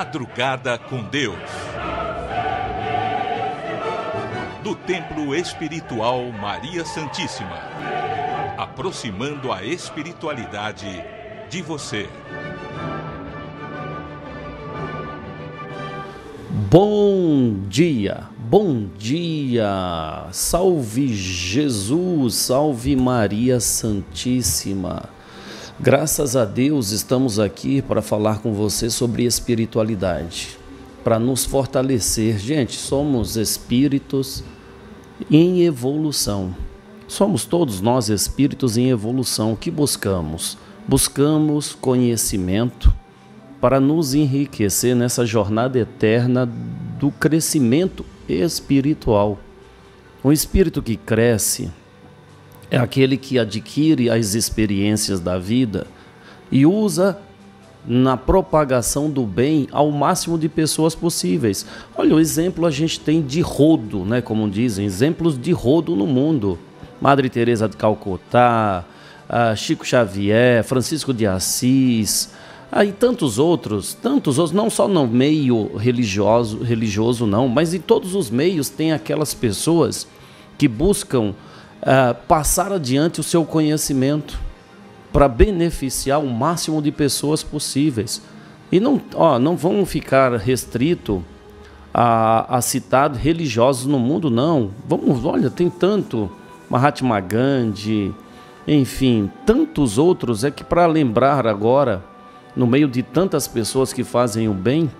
Madrugada com Deus, do Templo Espiritual Maria Santíssima, aproximando a espiritualidade de você. Bom dia, salve Jesus, salve Maria Santíssima. Graças a Deus estamos aqui para falar com você sobre espiritualidade, para nos fortalecer. Gente, somos espíritos em evolução, somos todos nós espíritos em evolução. O que buscamos? Buscamos conhecimento para nos enriquecer nessa jornada eterna do crescimento espiritual. Um espírito que cresce é aquele que adquire as experiências da vida e usa na propagação do bem ao máximo de pessoas possíveis. Olha, o exemplo a gente tem de rodo, né? Como dizem, exemplos de rodo no mundo. Madre Teresa de Calcutá, Chico Xavier, Francisco de Assis, e tantos outros, não só no meio religioso não, mas em todos os meios tem aquelas pessoas que buscam passar adiante o seu conhecimento para beneficiar o máximo de pessoas possíveis. E não vão ficar restrito a citar religiosos no mundo, não. Olha, tem tanto Mahatma Gandhi, enfim, tantos outros, é que para lembrar agora, no meio de tantas pessoas que fazem o bem,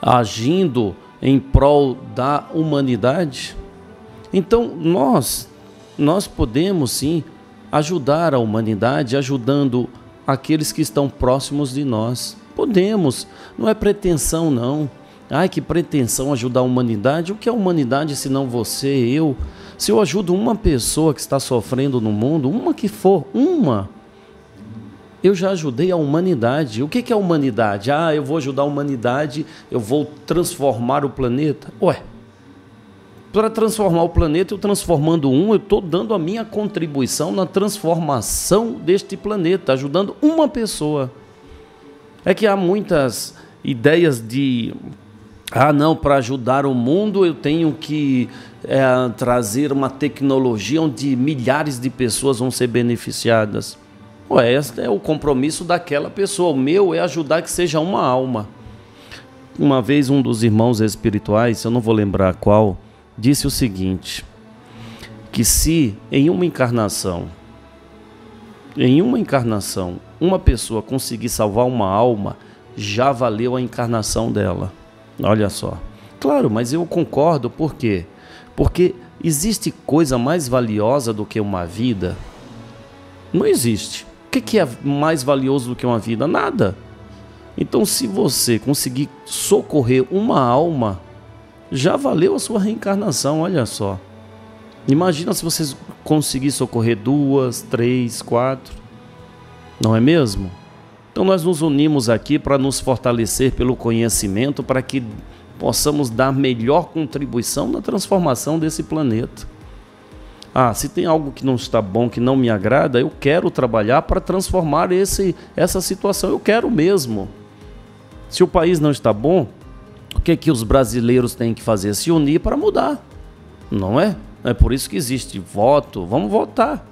agindo em prol da humanidade, então nós podemos sim ajudar a humanidade, ajudando aqueles que estão próximos de nós. Podemos, não é pretensão não. Ai, que pretensão ajudar a humanidade. O que é a humanidade se não você, eu? Se eu ajudo uma pessoa que está sofrendo no mundo, uma que for, eu já ajudei a humanidade. O que é a humanidade? Ah, eu vou ajudar a humanidade, eu vou transformar o planeta. Ué, para transformar o planeta, eu transformando eu estou dando a minha contribuição na transformação deste planeta, ajudando uma pessoa. É que há muitas ideias de... Ah, não, para ajudar o mundo eu tenho que trazer uma tecnologia onde milhares de pessoas vão ser beneficiadas. Ué, esse é o compromisso daquela pessoa. O meu é ajudar que seja uma alma. Uma vez um dos irmãos espirituais, eu não vou lembrar qual, disse o seguinte, que se em uma encarnação, uma pessoa conseguir salvar uma alma, já valeu a encarnação dela. Olha só. Claro, mas eu concordo. Por quê? Porque existe coisa mais valiosa do que uma vida? Não existe. O que é mais valioso do que uma vida? Nada. Então, se você conseguir socorrer uma alma, já valeu a sua reencarnação, olha só. Imagina se você conseguir socorrer 2, 3, 4. Não é mesmo? Então nós nos unimos aqui para nos fortalecer pelo conhecimento, para que possamos dar melhor contribuição na transformação desse planeta. Ah, se tem algo que não está bom, que não me agrada, eu quero trabalhar para transformar essa situação. Eu quero mesmo. Se o país não está bom, o que é que os brasileiros têm que fazer? Se unir para mudar, não é? É por isso que existe voto. Vamos votar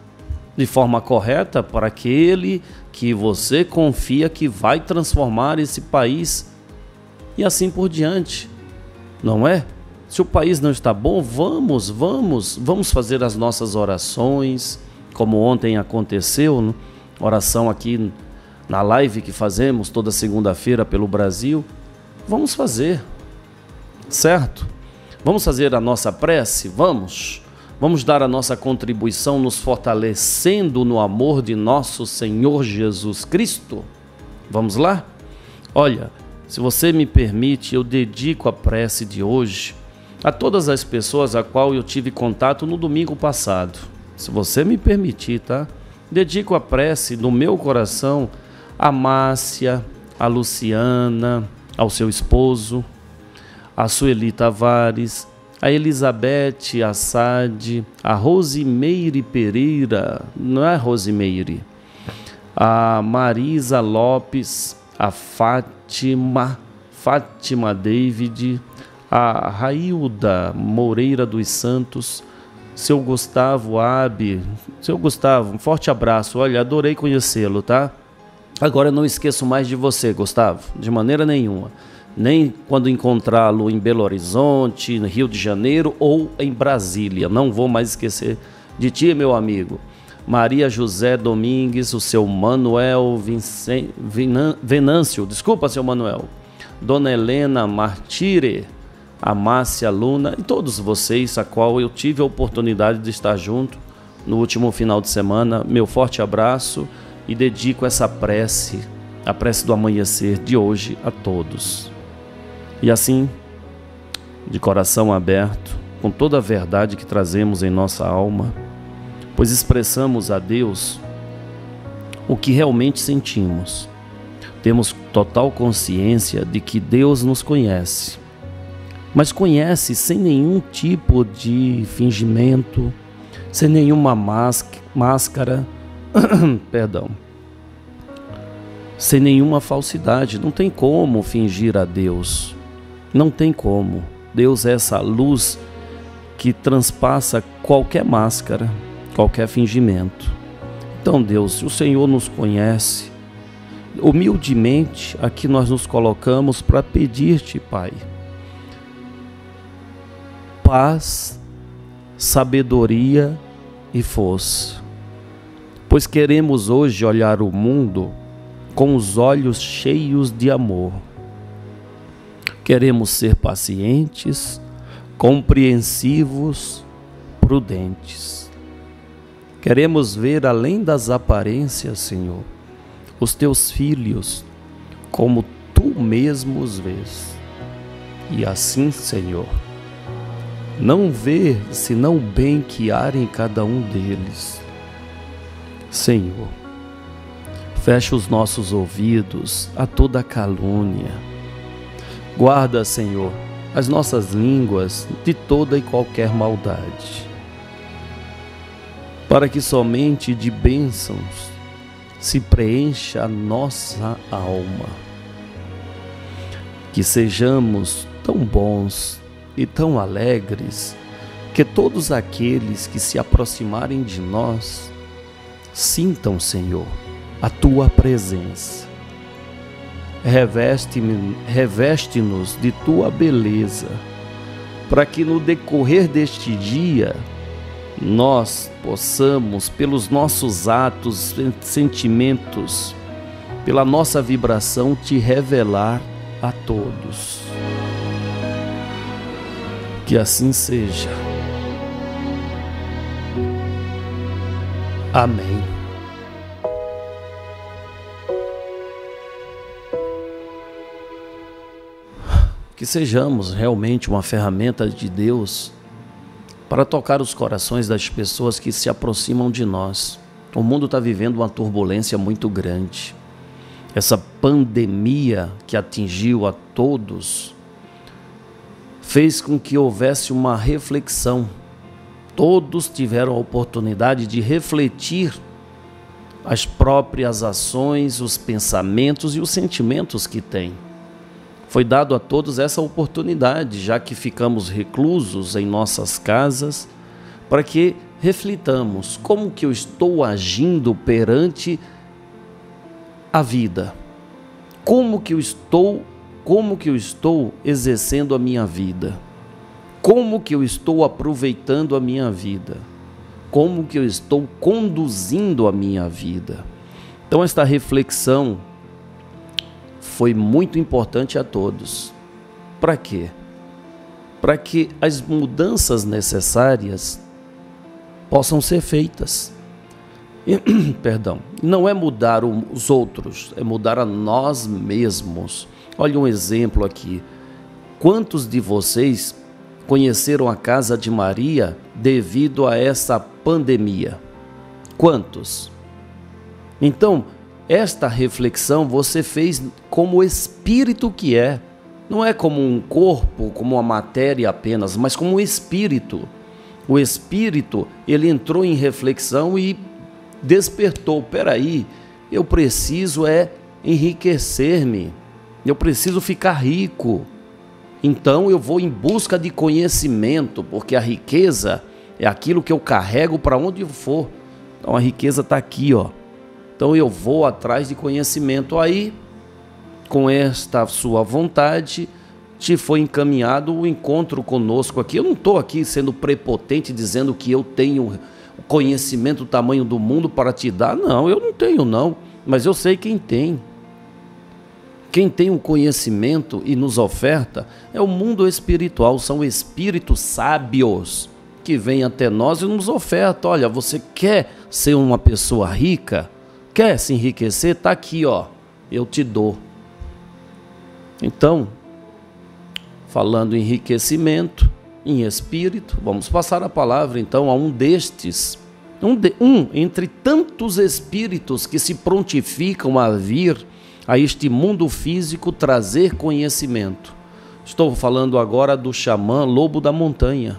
de forma correta para aquele que você confia que vai transformar esse país, e assim por diante, não é? Se o país não está bom, vamos fazer as nossas orações, como ontem aconteceu, né? Oração aqui na live que fazemos toda segunda-feira pelo Brasil, vamos fazer, certo? Vamos fazer a nossa prece, Vamos dar a nossa contribuição, nos fortalecendo no amor de nosso Senhor Jesus Cristo. Vamos lá? Olha, se você me permite, eu dedico a prece de hoje a todas as pessoas a qual eu tive contato no domingo passado. Se você me permitir, tá? Dedico a prece do meu coração a Márcia, a Luciana, ao seu esposo, a Sueli Tavares, a Elizabeth Assad, a Rosimeire Pereira, não é Rosimeire, a Marisa Lopes, a Fátima, Fátima David, a Railda Moreira dos Santos, seu Gustavo Abi. Seu Gustavo, um forte abraço. Olha, adorei conhecê-lo, tá? Agora eu não esqueço mais de você, Gustavo, de maneira nenhuma. Nem quando encontrá-lo em Belo Horizonte, no Rio de Janeiro ou em Brasília. Não vou mais esquecer de ti, meu amigo. Maria José Domingues, o seu Manuel Venâncio, desculpa, seu Manuel. Dona Helena Martire, a Márcia Luna e todos vocês, a qual eu tive a oportunidade de estar junto no último final de semana. Meu forte abraço e dedico essa prece, a prece do amanhecer de hoje, a todos. E assim, de coração aberto, com toda a verdade que trazemos em nossa alma, pois expressamos a Deus o que realmente sentimos. Temos total consciência de que Deus nos conhece, mas conhece sem nenhum tipo de fingimento, sem nenhuma máscara, perdão, sem nenhuma falsidade. Não tem como fingir a Deus, não tem como. Deus é essa luz que transpassa qualquer máscara, qualquer fingimento. Então, Deus, o Senhor nos conhece. Humildemente aqui nós nos colocamos para pedir-te, Pai, paz, sabedoria e força, pois queremos hoje olhar o mundo com os olhos cheios de amor. Queremos ser pacientes, compreensivos, prudentes. Queremos ver além das aparências, Senhor, os teus filhos como tu mesmo os vês. E assim, Senhor, não ver senão o bem que há em cada um deles. Senhor, fecha os nossos ouvidos a toda calúnia. Guarda, Senhor, as nossas línguas de toda e qualquer maldade, para que somente de bênçãos se preencha a nossa alma. Que sejamos tão bons e tão alegres que todos aqueles que se aproximarem de nós sintam, Senhor, a tua presença. Reveste-nos de tua beleza, para que no decorrer deste dia nós possamos, pelos nossos atos, sentimentos, pela nossa vibração, te revelar a todos. Que assim seja. Amém. Que sejamos realmente uma ferramenta de Deus para tocar os corações das pessoas que se aproximam de nós. O mundo está vivendo uma turbulência muito grande. Essa pandemia que atingiu a todos fez com que houvesse uma reflexão. Todos tiveram a oportunidade de refletir as próprias ações, os pensamentos e os sentimentos que têm. Foi dado a todos essa oportunidade, já que ficamos reclusos em nossas casas, para que reflitamos como que eu estou agindo perante a vida, como que eu estou exercendo a minha vida, como que eu estou aproveitando a minha vida, como que eu estou conduzindo a minha vida. Então, esta reflexão foi muito importante a todos. Para quê? Para que as mudanças necessárias possam ser feitas. E, perdão, não é mudar os outros, é mudar a nós mesmos. Olha um exemplo aqui. Quantos de vocês conheceram a Casa de Maria devido a essa pandemia? Quantos? Então, esta reflexão você fez como espírito que é. Não é como um corpo, como uma matéria apenas, mas como um espírito. O espírito, ele entrou em reflexão e despertou. Peraí, eu preciso enriquecer-me. Eu preciso ficar rico. Então eu vou em busca de conhecimento, porque a riqueza é aquilo que eu carrego para onde eu for. Então a riqueza está aqui, ó. Então eu vou atrás de conhecimento. Aí, com esta sua vontade, te foi encaminhado o encontro conosco aqui. Eu não estou aqui sendo prepotente, dizendo que eu tenho conhecimento do tamanho do mundo para te dar. Não, eu não tenho não, mas eu sei quem tem. Quem tem o conhecimento e nos oferta é o mundo espiritual, são espíritos sábios que vêm até nós e nos ofertam. Olha, você quer ser uma pessoa rica? Quer se enriquecer? Está aqui, ó, eu te dou. Então, falando em enriquecimento, em espírito, vamos passar a palavra então a um destes, um entre tantos espíritos que se prontificam a vir a este mundo físico trazer conhecimento. Estou falando agora do xamã lobo da montanha,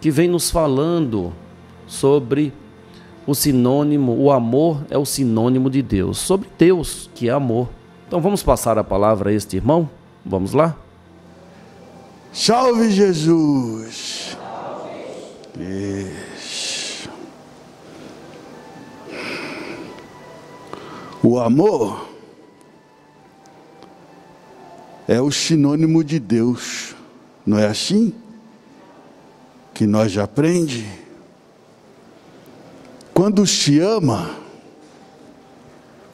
que vem nos falando sobre o sinônimo, o amor é o sinônimo de Deus, sobre Deus que é amor. Então vamos passar a palavra a este irmão, vamos lá? Salve Jesus! Salve. O amor é o sinônimo de Deus, não é assim que nós aprendemos? Quando se ama,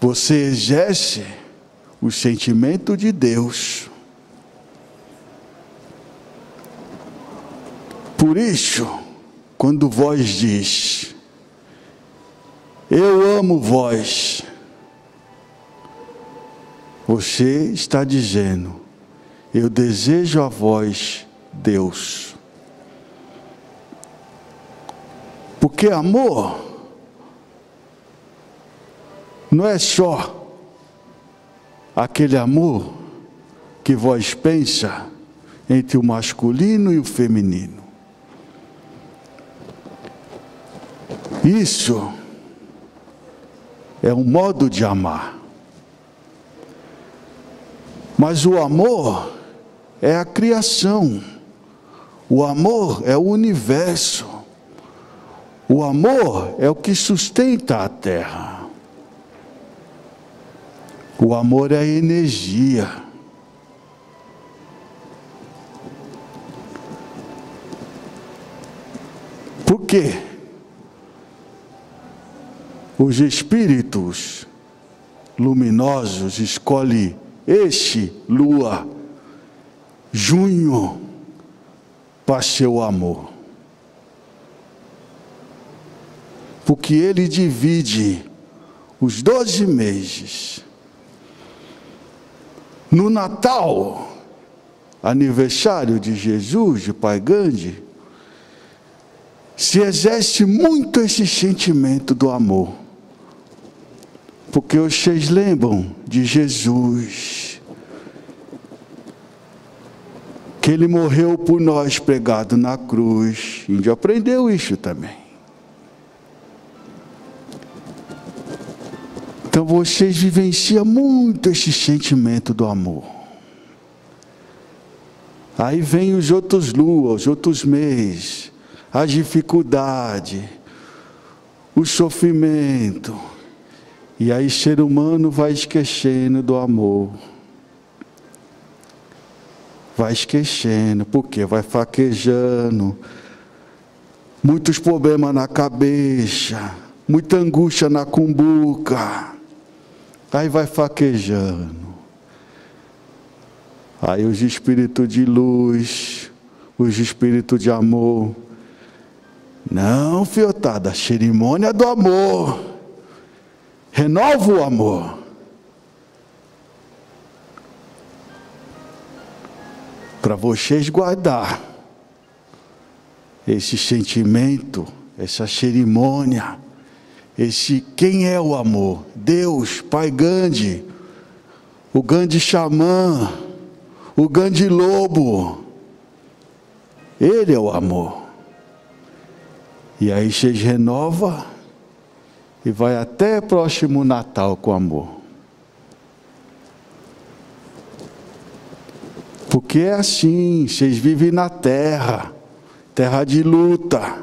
você exerce o sentimento de Deus. Por isso, quando vós diz, eu amo vós, você está dizendo, eu desejo a vós, Deus. Porque amor não é só aquele amor que vós pensa entre o masculino e o feminino. Isso é um modo de amar. Mas o amor é a criação. O amor é o universo. O amor é o que sustenta a terra. O amor é a energia. Por quê? Os espíritos luminosos escolhem este lua, junho, para seu amor. Porque ele divide os 12 meses. No Natal, aniversário de Jesus, de Pai Gandhi, se exerce muito esse sentimento do amor. Porque vocês lembram de Jesus, que ele morreu por nós pregado na cruz. A gente aprendeu isso também. Então vocês vivenciam muito esse sentimento do amor. Aí vem os outros luas, os outros meses, as dificuldades, o sofrimento. E aí o ser humano vai esquecendo do amor. Vai esquecendo, porque vai fraquejando. Muitos problemas na cabeça, muita angústia na cumbuca. Aí vai fraquejando. Aí os espíritos de luz, os espíritos de amor. Não, fiotada, cerimônia do amor. Renova o amor. Para vocês guardar esse sentimento, essa cerimônia, esse quem é o amor? Deus, Pai Gandhi, o Gandhi xamã, o Gandhi lobo. Ele é o amor. E aí vocês renovam. E vai até próximo Natal com amor. Porque é assim, vocês vivem na terra, terra de luta.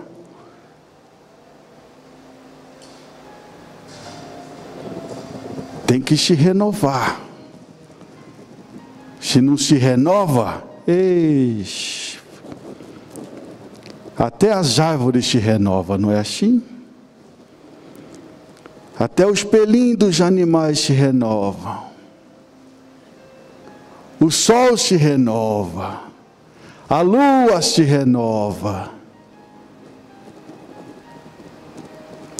Tem que se renovar. Se não se renova, eixe, até as árvores se renovam, não é assim? Até os pelinhos dos animais se renovam. O sol se renova. A lua se renova.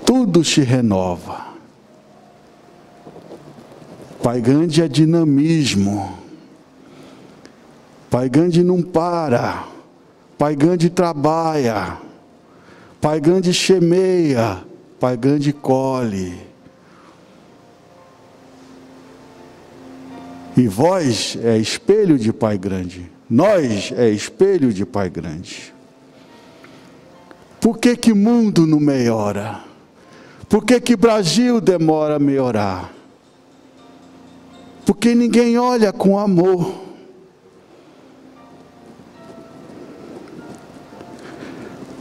Tudo se renova. Pai Gandhi é dinamismo. Pai Gandhi não para. Pai Gandhi trabalha. Pai Gandhi semeia. Pai Gandhi colhe. E vós é espelho de Pai Grande. Nós é espelho de Pai Grande. Por que que mundo não melhora? Por que que Brasil demora a melhorar? Porque ninguém olha com amor.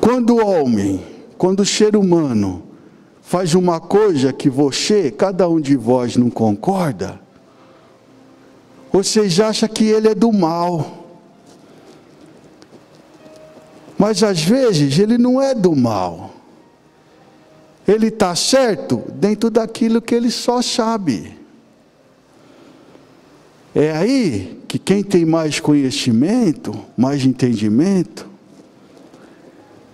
Quando o homem, quando o ser humano faz uma coisa que você, cada um de vós não concorda, vocês acham que ele é do mal. Mas às vezes ele não é do mal. Ele está certo dentro daquilo que ele só sabe. É aí que quem tem mais conhecimento, mais entendimento,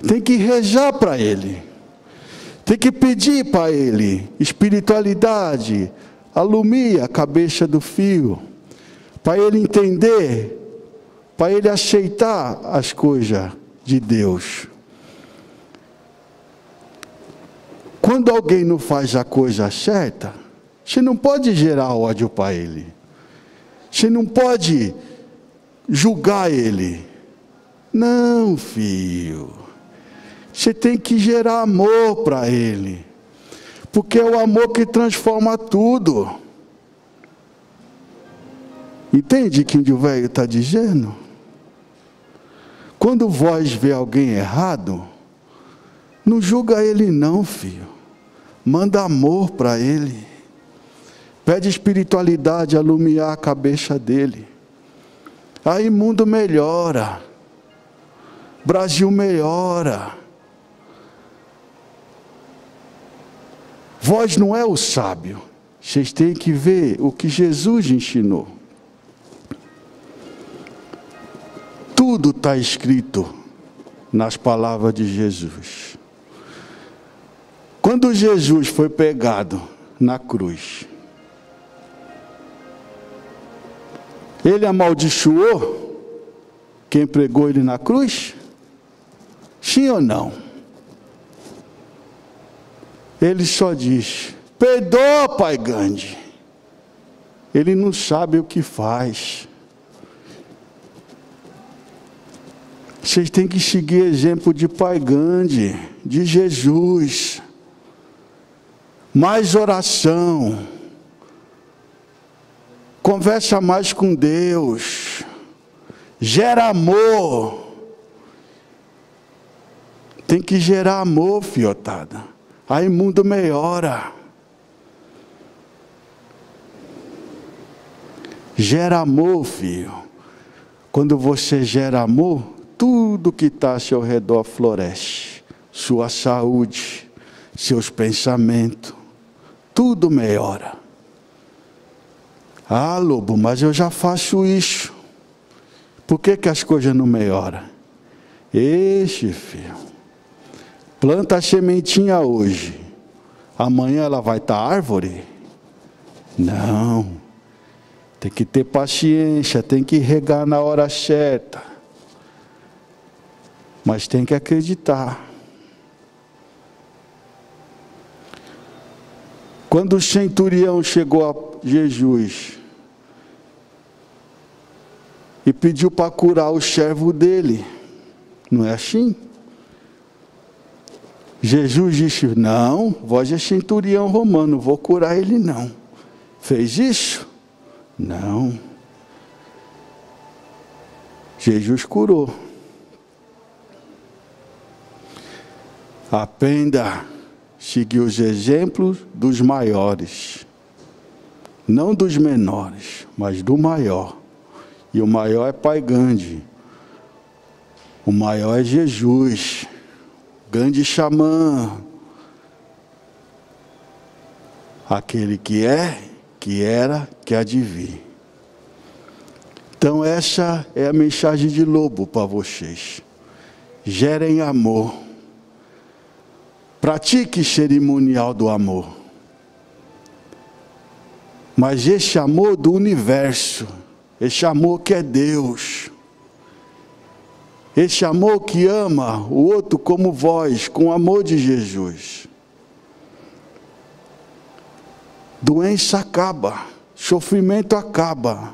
tem que rezar para ele. Tem que pedir para ele espiritualidade, alumia a cabeça do fio, para ele entender, para ele aceitar as coisas de Deus. Quando alguém não faz a coisa certa, você não pode gerar ódio para ele. Você não pode julgar ele. Não, filho. Você tem que gerar amor para ele. Porque é o amor que transforma tudo. Entende o que o velho está dizendo? Quando vós vê alguém errado, não julga ele não, filho. Manda amor para ele. Pede espiritualidade a iluminar a cabeça dele. Aí mundo melhora. Brasil melhora. Vós não é o sábio. Vocês têm que ver o que Jesus ensinou. Tudo está escrito nas palavras de Jesus. Quando Jesus foi pegado na cruz, ele amaldiçoou quem pregou ele na cruz? Sim ou não? Ele só diz: perdoa, Pai Gandhi. Ele não sabe o que faz. Vocês têm que seguir exemplo de Pai Gandhi, de Jesus. Mais oração. Conversa mais com Deus. Gera amor. Tem que gerar amor, fiotada. Aí o mundo melhora. Gera amor, filho. Quando você gera amor, tudo que está ao seu redor floresce. Sua saúde, seus pensamentos, tudo melhora. Ah, Lobo, mas eu já faço isso. Por que que as coisas não melhoram? Eixe, filho. Planta a sementinha hoje. Amanhã ela vai estar árvore? Não. Tem que ter paciência, tem que regar na hora certa. Mas tem que acreditar. Quando o centurião chegou a Jesus e pediu para curar o servo dele, não é assim? Jesus disse: não, vós é centurião romano, vou curar ele não. Fez isso? Não. Jesus curou. Aprenda, seguir os exemplos dos maiores, não dos menores, mas do maior. E o maior é Pai Gandhi, o maior é Jesus, grande xamã, aquele que é, que era, que há de vir. Então essa é a mensagem de lobo para vocês. Gerem amor. Pratique cerimonial do amor. Mas esse amor do universo, esse amor que é Deus, esse amor que ama o outro como vós, com o amor de Jesus. Doença acaba, sofrimento acaba,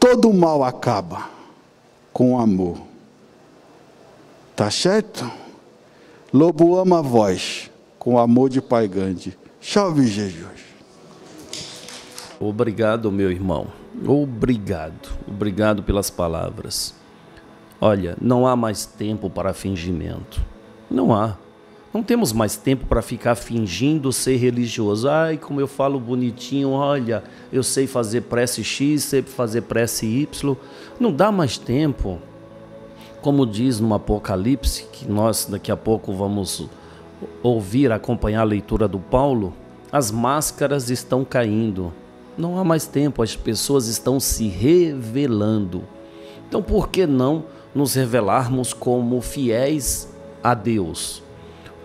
todo mal acaba com o amor. Tá certo? Lobo ama vós, com o amor de Pai Gandhi. Salve Jesus. Obrigado, meu irmão. Obrigado. Obrigado pelas palavras. Olha, não há mais tempo para fingimento. Não há. Não temos mais tempo para ficar fingindo ser religioso. Ai, como eu falo bonitinho, olha, eu sei fazer prece X, sei fazer prece Y. Não dá mais tempo. Como diz no Apocalipse, que nós daqui a pouco vamos ouvir, acompanhar a leitura do Paulo, as máscaras estão caindo. Não há mais tempo, as pessoas estão se revelando. Então, por que não nos revelarmos como fiéis a Deus?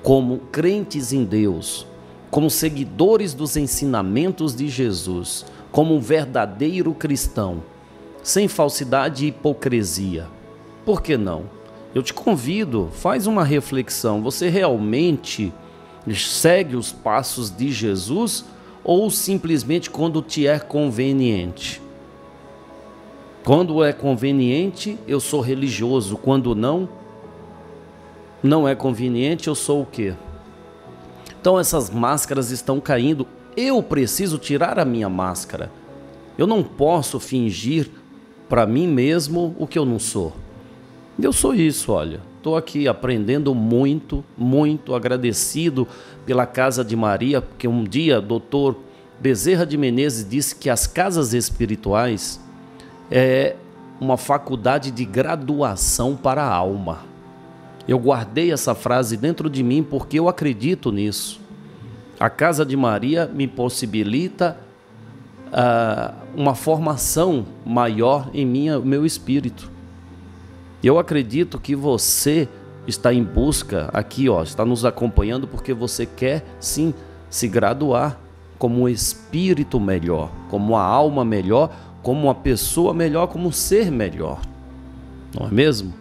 Como crentes em Deus, como seguidores dos ensinamentos de Jesus, como um verdadeiro cristão, sem falsidade e hipocrisia. Por que não? Eu te convido, faz uma reflexão. Você realmente segue os passos de Jesus ou simplesmente quando te é conveniente? Quando é conveniente, eu sou religioso. Quando não é conveniente, eu sou o quê? Então essas máscaras estão caindo. Eu preciso tirar a minha máscara. Eu não posso fingir para mim mesmo o que eu não sou. Eu sou isso, olha. Estou aqui aprendendo muito, muito agradecido pela Casa de Maria, porque um dia o doutor Bezerra de Menezes disse que as casas espirituais é uma faculdade de graduação para a alma. Eu guardei essa frase dentro de mim porque eu acredito nisso. A Casa de Maria me possibilita uma formação maior em meu espírito. Eu acredito que você está em busca aqui, ó, está nos acompanhando porque você quer sim se graduar como um espírito melhor, como uma alma melhor, como uma pessoa melhor, como um ser melhor. Não é mesmo?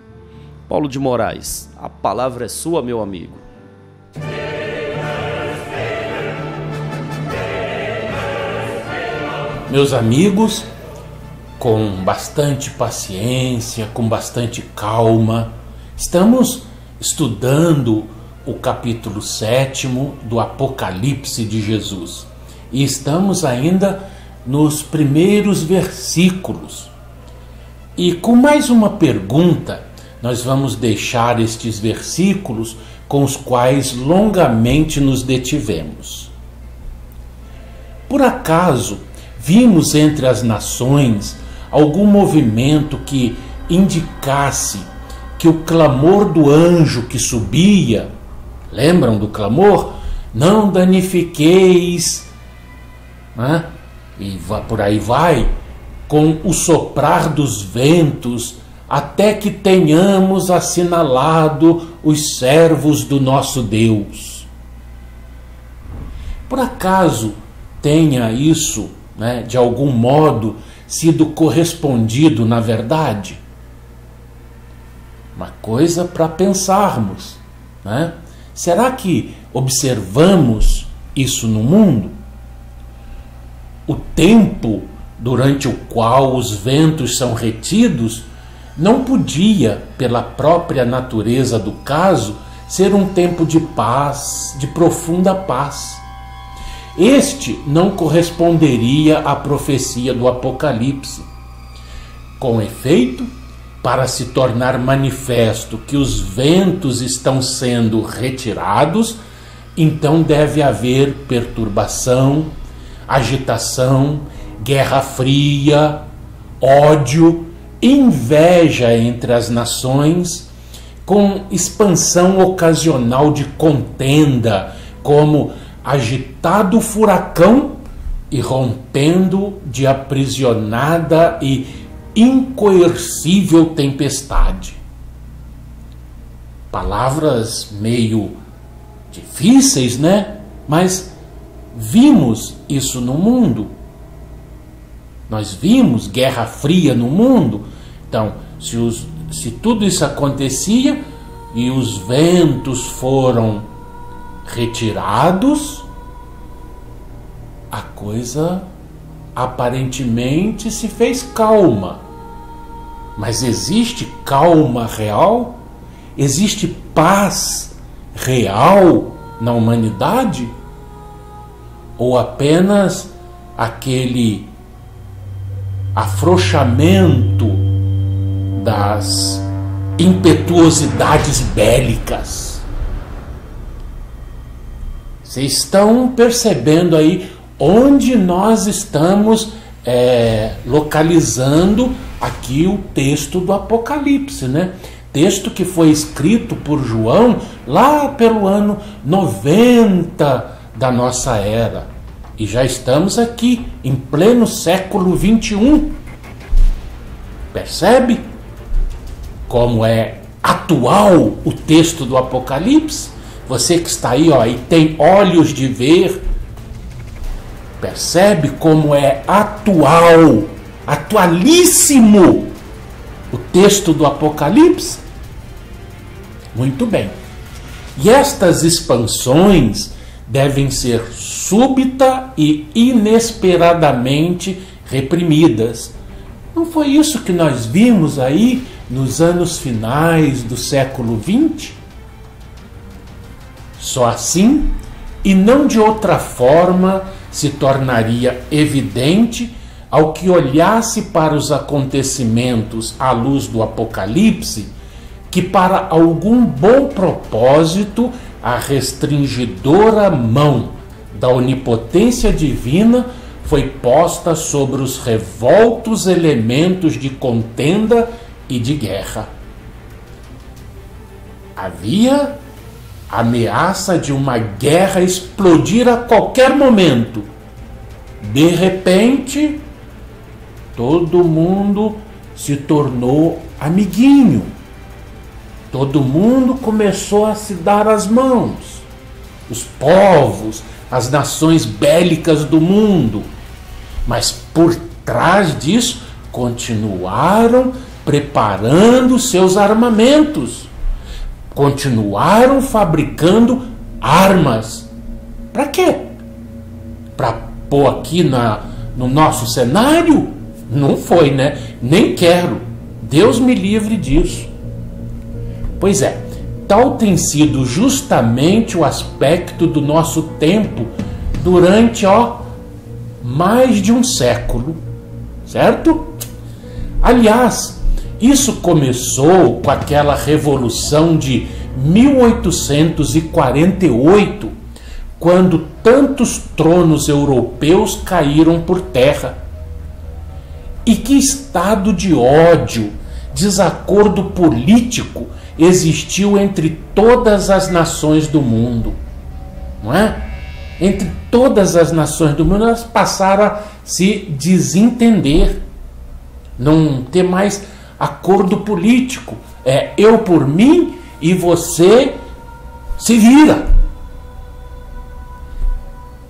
Paulo de Moraes, a palavra é sua, meu amigo. Meus amigos, com bastante paciência, com bastante calma, estamos estudando o capítulo 7º do Apocalipse de Jesus. E estamos ainda nos primeiros versículos. E com mais uma pergunta, nós vamos deixar estes versículos com os quais longamente nos detivemos. Por acaso, vimos entre as nações algum movimento que indicasse que o clamor do anjo que subia, lembram do clamor? Não danifiqueis, né? E por aí vai, com o soprar dos ventos, até que tenhamos assinalado os servos do nosso Deus. Por acaso tenha isso, né, de algum modo, sido correspondido na verdade? Uma coisa para pensarmos, né? Será que observamos isso no mundo? O tempo durante o qual os ventos são retidos não podia, pela própria natureza do caso, ser um tempo de paz, de profunda paz. Este não corresponderia à profecia do Apocalipse. Com efeito, para se tornar manifesto que os ventos estão sendo retirados, então deve haver perturbação, agitação, guerra fria, ódio, inveja entre as nações, com expansão ocasional de contenda, como agitado furacão irrompendo de aprisionada e incoercível tempestade. Palavras meio difíceis, né? Mas vimos isso no mundo. Nós vimos Guerra Fria no mundo. Então, se tudo isso acontecia e os ventos foram retirados, a coisa aparentemente se fez calma. Mas existe calma real? Existe paz real na humanidade? Ou apenas aquele afrouxamento das impetuosidades bélicas? Vocês estão percebendo aí onde nós estamos localizando aqui o texto do Apocalipse, né? Texto que foi escrito por João lá pelo ano 90 da nossa era. E já estamos aqui em pleno século 21. Percebe como é atual o texto do Apocalipse? Você que está aí, ó, e tem olhos de ver, percebe como é atual, atualíssimo o texto do Apocalipse? Muito bem. E estas expansões devem ser súbita e inesperadamente reprimidas. Não foi isso que nós vimos aí nos anos finais do século XX? Só assim, e não de outra forma, se tornaria evidente ao que olhasse para os acontecimentos à luz do Apocalipse, que para algum bom propósito a restringidora mão da onipotência divina foi posta sobre os revoltos elementos de contenda e de guerra. Havia a ameaça de uma guerra explodir a qualquer momento. De repente, todo mundo se tornou amiguinho. Todo mundo começou a se dar as mãos. Os povos, as nações bélicas do mundo. Mas por trás disso, continuaram preparando seus armamentos. Continuaram fabricando armas. Para quê? Para pôr aqui no nosso cenário? Não foi, né? Nem quero. Deus me livre disso. Pois é, tal tem sido justamente o aspecto do nosso tempo durante, ó, mais de um século, certo? Aliás, isso começou com aquela revolução de 1848, quando tantos tronos europeus caíram por terra. E que estado de ódio, desacordo político existiu entre todas as nações do mundo, não é? Entre todas as nações do mundo, elas passaram a se desentender, não ter mais acordo político, é eu por mim e você se vira.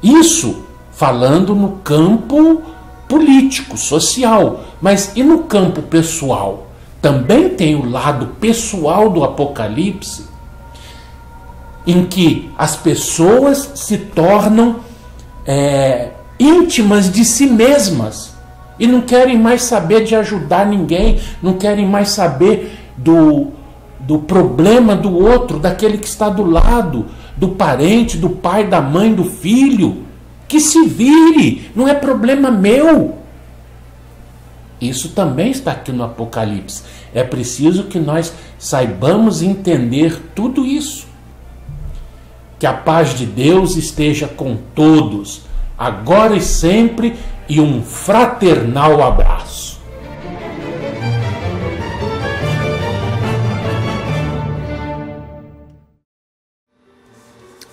Isso falando no campo político, social, mas e no campo pessoal? Também tem o lado pessoal do Apocalipse, em que as pessoas se tornam íntimas de si mesmas. E não querem mais saber de ajudar ninguém, não querem mais saber do problema do outro, daquele que está do lado, do parente, do pai, da mãe, do filho. Que se vire, não é problema meu. Isso também está aqui no Apocalipse. É preciso que nós saibamos entender tudo isso. Que a paz de Deus esteja com todos, agora e sempre, e um fraternal abraço.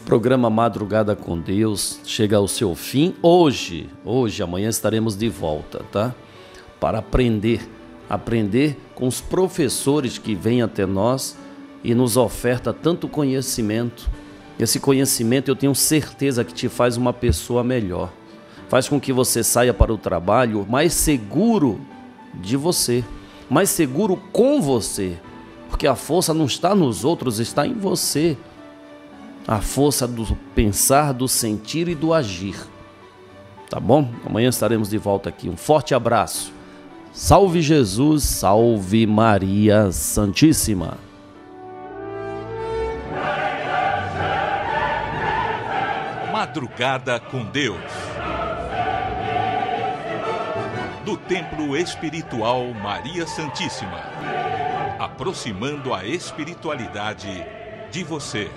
O programa Madrugada com Deus chega ao seu fim hoje. Amanhã estaremos de volta, tá? Para aprender com os professores que vêm até nós e nos oferta tanto conhecimento. Esse conhecimento eu tenho certeza que te faz uma pessoa melhor. Faz com que você saia para o trabalho mais seguro de você, mais seguro com você, porque a força não está nos outros, está em você. A força do pensar, do sentir e do agir. Tá bom? Amanhã estaremos de volta aqui. Um forte abraço. Salve Jesus, salve Maria Santíssima. Madrugada com Deus. Do Templo Espiritual Maria Santíssima. Aproximando a espiritualidade de você.